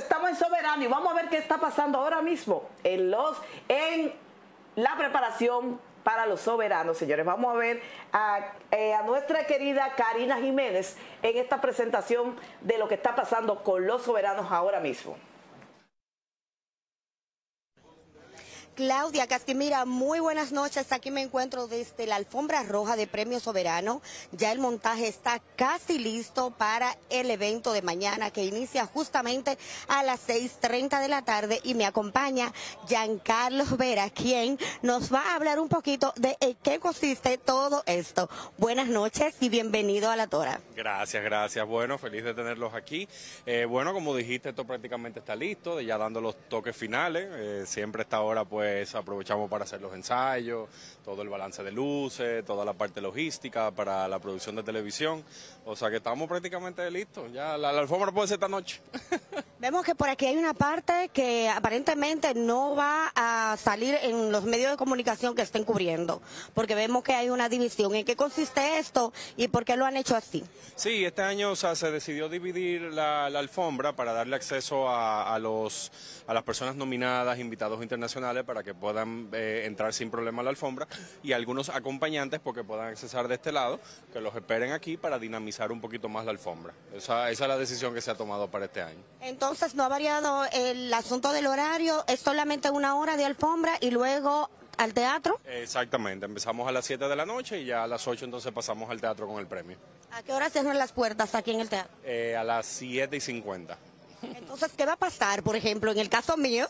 Estamos en Soberano y vamos a ver qué está pasando ahora mismo en la preparación para los soberanos, señores. Vamos a ver a nuestra querida Karina Jiménez en esta presentación de lo que está pasando con los soberanos ahora mismo. Claudia Casquimira, muy buenas noches. Aquí me encuentro desde la alfombra roja de Premios Soberano. Ya el montaje está casi listo para el evento de mañana, que inicia justamente a las 6:30 de la tarde. Y me acompaña Giancarlos Vera, quien nos va a hablar un poquito de qué consiste todo esto. Buenas noches y bienvenido a La Tora. Gracias, gracias. Bueno, feliz de tenerlos aquí. Bueno, como dijiste, esto prácticamente está listo, ya dando los toques finales. Siempre a esta hora, pues, aprovechamos para hacer los ensayos, todo el balance de luces, toda la parte logística para la producción de televisión. O sea que estamos prácticamente listos. Ya la alfombra puede ser esta noche. Vemos que por aquí hay una parte que aparentemente no va a salir en los medios de comunicación que estén cubriendo, porque vemos que hay una división. ¿En qué consiste esto y por qué lo han hecho así? Sí, este año, o sea, se decidió dividir la alfombra para darle acceso a las personas nominadas, invitados internacionales, para que puedan entrar sin problema a la alfombra, y algunos acompañantes porque puedan accesar de este lado, que los esperen aquí para dinamizar un poquito más la alfombra. Esa es la decisión que se ha tomado para este año. Entonces no ha variado el asunto del horario, es solamente una hora de alfombra y luego al teatro. Exactamente, empezamos a las 7 de la noche y ya a las 8 entonces pasamos al teatro con el premio. ¿A qué hora cierran las puertas aquí en el teatro? A las 7:50. Entonces, ¿qué va a pasar? Por ejemplo, en el caso mío,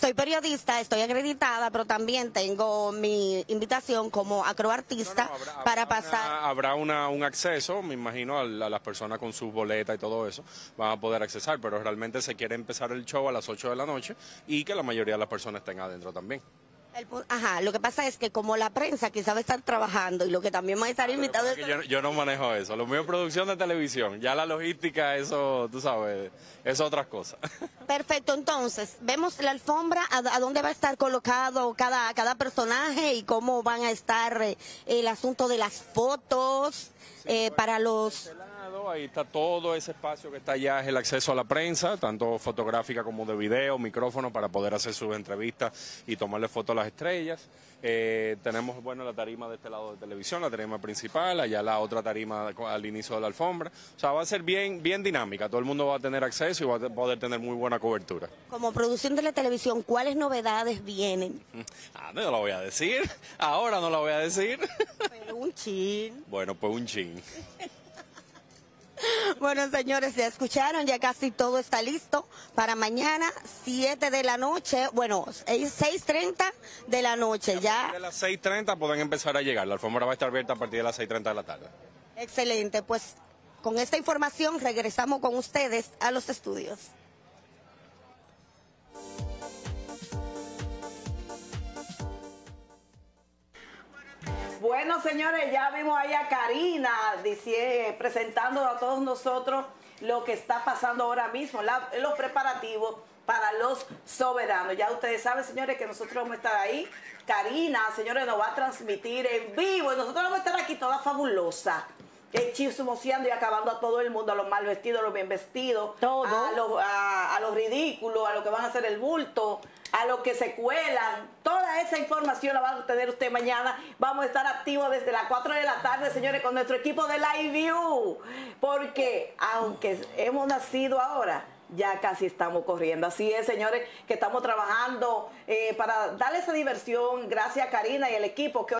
soy periodista, estoy acreditada, pero también tengo mi invitación como acroartista. Habrá un acceso, me imagino, a las personas con sus boletas y todo eso, van a poder accesar, pero realmente se quiere empezar el show a las 8 de la noche y que la mayoría de las personas estén adentro también. Ajá, lo que pasa es que como la prensa quizá va a estar trabajando y lo que también va a estar invitado... Yo no manejo eso, lo mío es producción de televisión, ya la logística, eso, tú sabes, es otras cosas. Perfecto, entonces, vemos la alfombra, a dónde va a estar colocado cada personaje y cómo van a estar el asunto de las fotos, sí, para los... Ahí está todo ese espacio que está allá, es el acceso a la prensa, tanto fotográfica como de video, micrófono, para poder hacer sus entrevistas y tomarle fotos a las estrellas. Tenemos, bueno, la tarima de este lado de televisión, la tarima principal, allá la otra tarima al inicio de la alfombra. O sea, va a ser bien dinámica, todo el mundo va a tener acceso y va a poder tener muy buena cobertura. Como producción de la televisión, ¿cuáles novedades vienen? Ah, no lo voy a decir, ahora no la voy a decir. Pero un chin. Bueno, pues un chin. Bueno, señores, ya escucharon, ya casi todo está listo para mañana, 7 de la noche, bueno, 6:30 de la noche. Ya a partir de las 6:30 pueden empezar a llegar, la alfombra va a estar abierta a partir de las 6:30 de la tarde. Excelente, pues con esta información regresamos con ustedes a los estudios. Bueno, señores, ya vimos ahí a Karina presentando a todos nosotros lo que está pasando ahora mismo, los preparativos para los soberanos. Ya ustedes saben, señores, que nosotros vamos a estar ahí. Karina, señores, nos va a transmitir en vivo y nosotros vamos a estar aquí toda fabulosa, chismoseando y acabando a todo el mundo, a los mal vestidos, a los bien vestidos, todo. A los ridículos, a los que van a hacer el bulto, a los que se cuelan. Toda esa información la van a tener usted mañana. Vamos a estar activos desde las 4 de la tarde, señores, con nuestro equipo de Live View, porque aunque hemos nacido ahora, ya casi estamos corriendo. Así es, señores, que estamos trabajando para darle esa diversión. Gracias a Karina y el equipo que